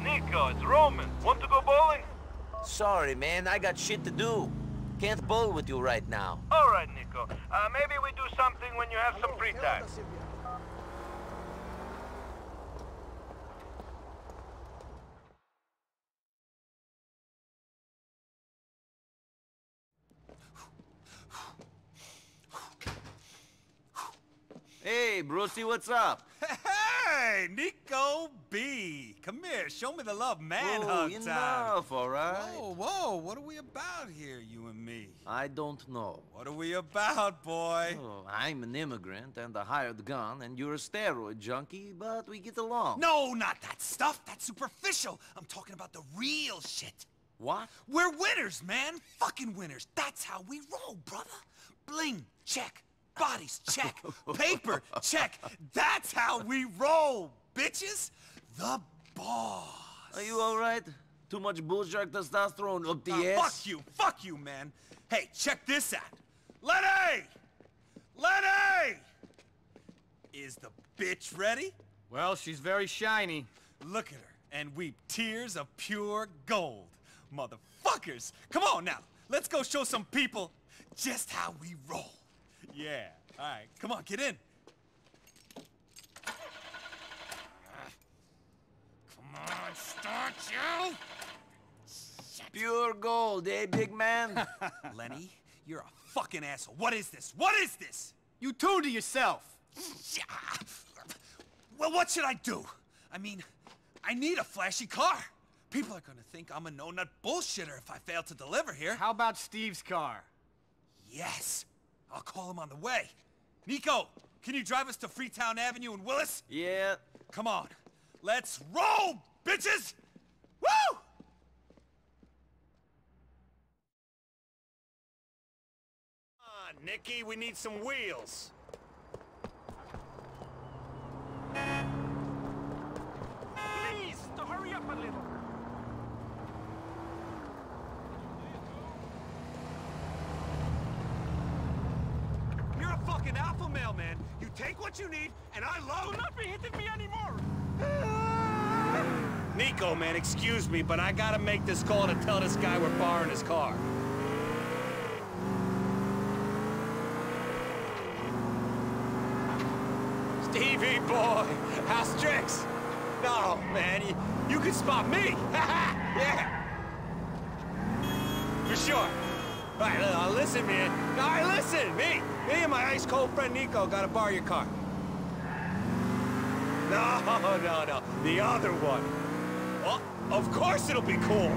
Niko, it's Roman. Want to go bowling? Sorry, man. I got shit to do. Can't bowl with you right now. All right, Niko. Maybe we do something when you have some free time. Hey, Brucie, what's up? Hey, Niko B. Come here, show me the love, man hug time. Enough, all right? Whoa, whoa, what are we about here, you and me? I don't know. What are we about, boy? Oh, I'm an immigrant and a hired gun, and you're a steroid junkie, but we get along. No, not that stuff. That's superficial. I'm talking about the real shit. What? We're winners, man. Fucking winners. That's how we roll, brother. Bling, check. Bodies, check. Paper, check. That's how we roll, bitches. The boss. Are you all right? Too much bullshark testosterone up the ass? Fuck you, man. Hey, check this out. Lenny! Lenny! Is the bitch ready? Well, she's very shiny. Look at her and weep tears of pure gold. Motherfuckers, come on now. Let's go show some people just how we roll. Yeah, all right, come on, get in. Come on, start you. Shit. Pure gold, eh, big man? Lenny, you're a fucking asshole. What is this? What is this? You tune to yourself. Yeah. Well, what should I do? I mean, I need a flashy car. People are gonna think I'm a no-nut bullshitter if I fail to deliver here. How about Steve's car? Yes. I'll call him on the way. Niko, can you drive us to Freetown Avenue in Willis? Yeah. Come on. Let's roll, bitches! Woo! Come on, Nicky, we need some wheels. Please, to hurry up a little. Fucking alpha male, man. You take what you need, and I love. Do not be hitting me anymore. Niko, man, excuse me, but I gotta make this call to tell this guy we're borrowing his car. Stevie boy, house tricks. No, man, you can spot me. Yeah, for sure. All right, listen, man. All right, listen, me and my ice-cold friend Niko gotta borrow your car. No, the other one. Well, of course it'll be cool.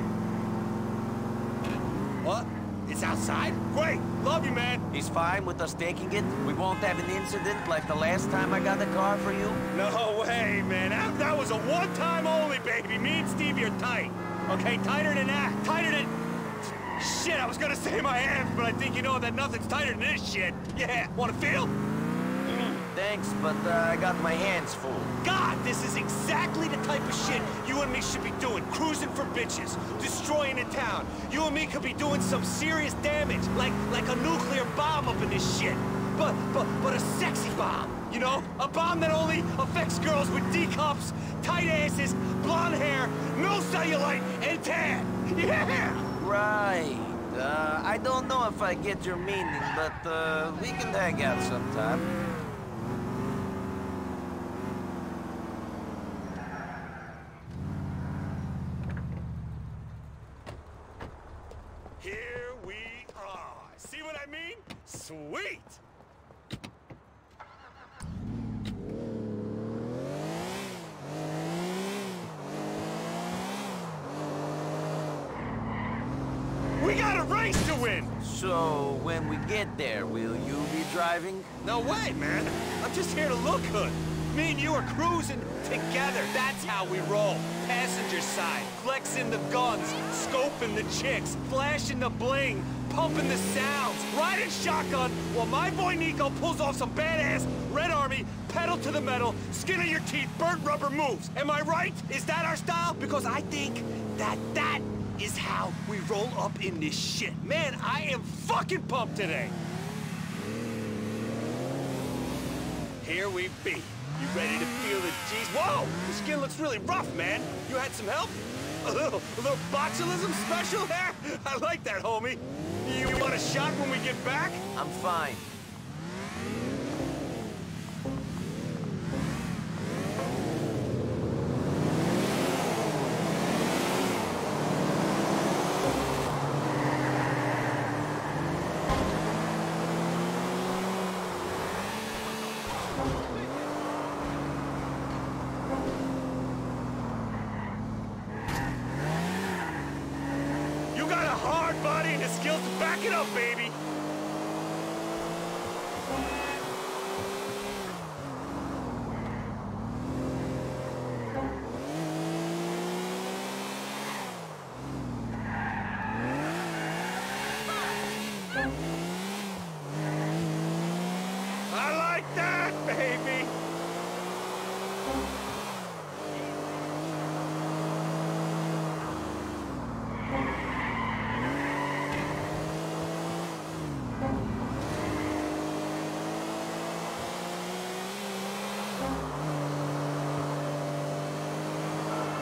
What? It's outside? Great, love you, man. He's fine with us taking it? We won't have an incident like the last time I got the car for you? No way, man. That was a one-time only, baby. Me and Stevie are tight. Okay, tighter than that. Tighter than... Shit, I was gonna say my hands, but I think you know that nothing's tighter than this shit. Yeah, wanna feel? Thanks, but I got my hands full. God, this is exactly the type of shit you and me should be doing. Cruising for bitches, destroying a town. You and me could be doing some serious damage, like a nuclear bomb up in this shit. But a sexy bomb, you know? A bomb that only affects girls with D-cups, tight asses, blonde hair, no cellulite, and tan. Yeah! Right. I don't know if I get your meaning, but we can hang out sometime. Here we are. See what I mean? Sweet! We got a race to win! So, when we get there, will you be driving? No way, man! I'm just here to look good! Me and you are cruising together! That's how we roll! Passenger side, flexing the guns, scoping the chicks, flashing the bling, pumping the sounds, riding shotgun, while my boy Niko pulls off some badass Red Army, pedal to the metal, skin of your teeth, burnt rubber moves! Am I right? Is that our style? Because I think that is how we roll up in this shit. Man, I am fucking pumped today. Here we be. You ready to feel the G's? Whoa! Your skin looks really rough, man. You had some help? A little botulism special there? I like that, homie. You want a shot when we get back? I'm fine.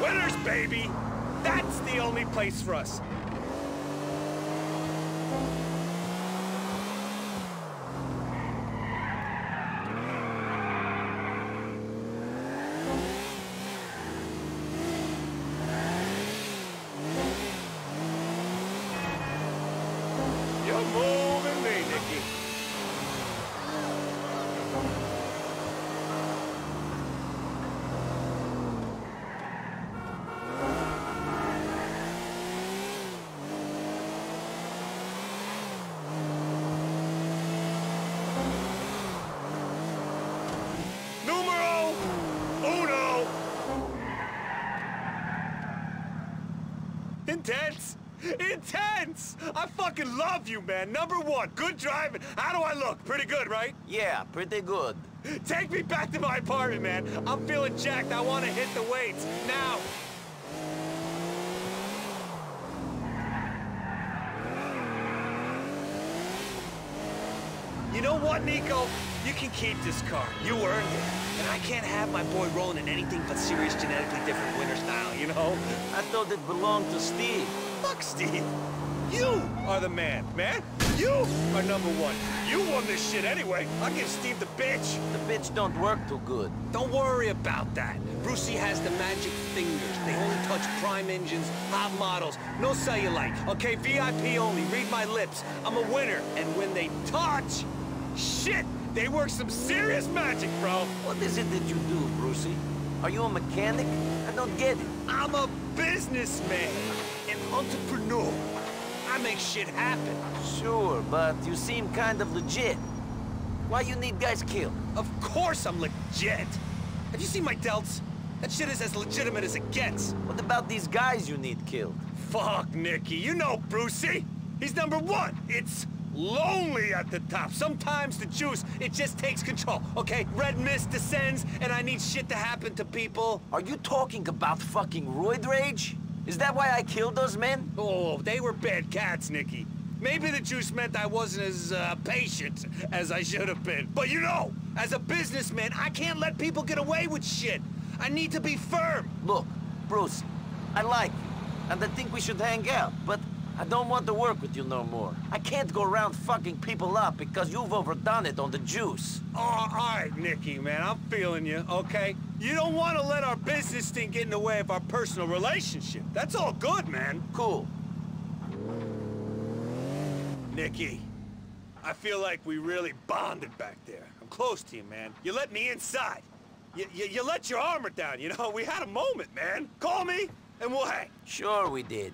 Winners, baby! That's the only place for us. Intense! Intense! I fucking love you, man. #1, good driving. How do I look? Pretty good, right? Yeah, pretty good. Take me back to my apartment, man. I'm feeling jacked. I want to hit the weights now. You know what, Niko? You can keep this car. You earned it. And I can't have my boy rolling in anything but serious genetically different winner style, you know? I thought it belonged to Steve. Fuck Steve. You are the man, man. You are #1. You won this shit anyway. I'll give Steve the bitch. The bitch don't work too good. Don't worry about that. Brucie has the magic fingers. They only touch prime engines, hot models, no cellulite. Okay, VIP only. Read my lips. I'm a winner. And when they touch, shit. They work some serious magic, bro! What is it that you do, Brucie? Are you a mechanic? I don't get it. I'm a businessman, an entrepreneur. I make shit happen. Sure, but you seem kind of legit. Why you need guys killed? Of course I'm legit! Have you seen my delts? That shit is as legitimate as it gets. What about these guys you need killed? Fuck, Nicky. You know Brucie. He's #1. It's lonely at the top. Sometimes the juice, it just takes control, okay? Red mist descends, and I need shit to happen to people. Are you talking about fucking roid rage? Is that why I killed those men? Oh, they were bad cats, Nicky. Maybe the juice meant I wasn't as patient as I should have been. But you know, as a businessman, I can't let people get away with shit. I need to be firm. Look, Bruce, I like you, and I think we should hang out, but I don't want to work with you no more. I can't go around fucking people up because you've overdone it on the juice. Oh, all right, Nicky, man. I'm feeling you, okay? You don't want to let our business thing get in the way of our personal relationship. That's all good, man. Cool. Nicky, I feel like we really bonded back there. I'm close to you, man. You let me inside. You let your armor down, you know? We had a moment, man. Call me, and we'll hang. Sure we did.